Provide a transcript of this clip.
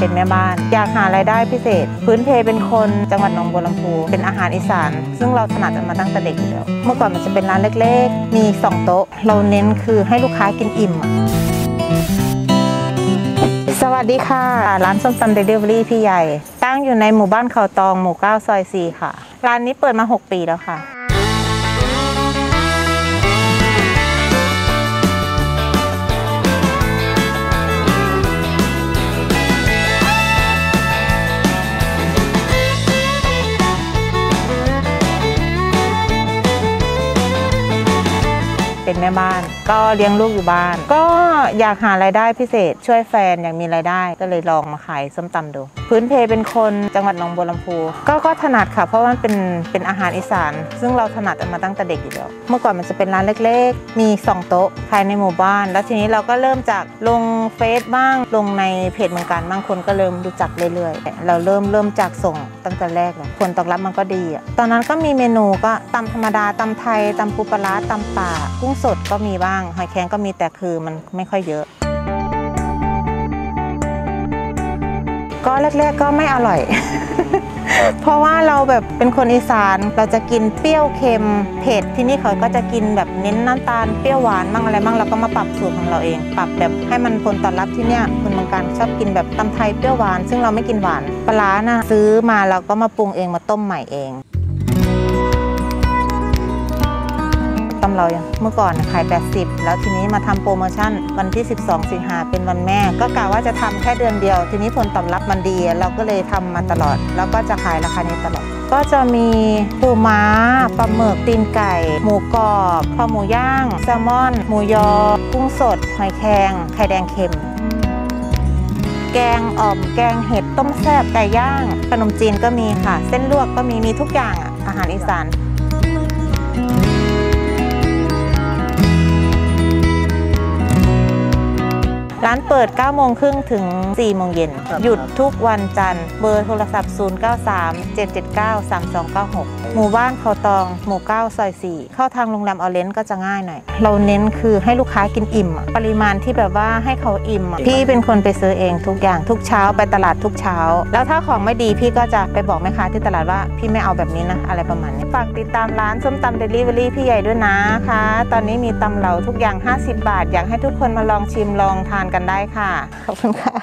เป็นแม่บ้านอยากหารายได้พิเศษพื้นเพเป็นคนจังหวัดหนองบัวลำพูเป็นอาหารอีสานซึ่งเราถนัดมาตั้งแต่เด็กอยู่แล้วเมื่อก่อนมันจะเป็นร้านเล็กๆมี2โต๊ะเราเน้นคือให้ลูกค้ากินอิ่มสวัสดีค่ะร้านส้มตำเดลิเวอรี่พี่ใหญ่ตั้งอยู่ในหมู่บ้านเขาตองหมู่9ซอย4ค่ะร้านนี้เปิดมา6ปีแล้วค่ะเป็นแม่บ้านก็เลี้ยงลูกอยู่บ้านก็อยากหารายได้พิเศษช่วยแฟนอยากมีรายได้ก็เลยลองมาขายส้มตำดูพื้นเพเป็นคนจังหวัดหนองบัวลำพูก็ถนัดค่ะเพราะว่ามันเป็นอาหารอีสานซึ่งเราถนัดมาตั้งแต่เด็กอยู่แล้วเมื่อก่อนมันจะเป็นร้านเล็กๆมี2โต๊ะภายในหมู่บ้านแล้วทีนี้เราก็เริ่มจากลงเฟซบ้างลงในเพจเมืองการบางคนก็เริ่มรู้จักเรื่อยๆเราเริ่มจากส่งตั้งแต่แรกเลยผลตอบรับมันก็ดีตอนนั้นก็มีเมนูก็ตำธรรมดาตำไทยตำปูปลาตำป่ากุ้งสดก็มีบ้างหอยแครงก็มีแต่คือมันไม่ค่อยเยอะก็แรกๆก็ไม่อร่อย เพราะว่าเราแบบเป็นคนอีสานเราจะกินเปรี้ยวเค็มเผ็ดที่นี่เขาก็จะกินแบบเน้นน้ำตาลเปรี้ยวหวานบ้างอะไรบ้างเราก็มาปรับสูตรของเราเองปรับแบบให้มันผลตอบรับที่เนี่ยคนเมืองการชอบกินแบบตำไทยเปรี้ยวหวานซึ่งเราไม่กินหวานปลาน่ะซื้อมาเราก็มาปรุงเองมาต้มใหม่เองตำเราเมื่อก่อนขาย80แล้วทีนี้มาทำโปรโมชั่นวันที่12สิงหาเป็นวันแม่ก็กะว่าจะทำแค่เดือนเดียวทีนี้ผลตอบรับมันดีเราก็เลยทำมาตลอดแล้วก็จะขายราคานี้ตลอดก็จะมีปูม้าปลาหมึกตีนไก่หมูกรอบคอหมูย่างแซลมอนหมูยอกุ้งสดหอยแครงไข่แดงเค็มแกงอ่อมแกงเห็ดต้มแซ่บไก่ย่างขนมจีนก็มีค่ะเส้นลวกก็มีทุกอย่างอาหารอีสานร้านเปิด9โมงครึ่งถึง4โมงเย็นหยุดทุกวันจันทร์เบอร์โทรศัพท์0937793296หมู่บ้านเขาตองหมู่9ซอย4เข้าทางโรงแรมออเรนจ์ก็จะง่ายหน่อยเราเน้นคือให้ลูกค้ากินอิ่มปริมาณที่แบบว่าให้เขาอิ่มพี่เป็นคนไปซื้อเองทุกอย่างทุกเช้าไปตลาดทุกเช้าแล้วถ้าของไม่ดีพี่ก็จะไปบอกแม่ค้าที่ตลาดว่าพี่ไม่เอาแบบนี้นะอะไรประมาณนี้ฝากติดตามร้านส้มตำเดลิเวอรี่พี่ใหญ่ด้วยนะคะตอนนี้มีตำเหลาทุกอย่าง50 บาทอยากให้ทุกคนมาลองชิมลองทานกันได้ค่ะขอบคุณค่ะ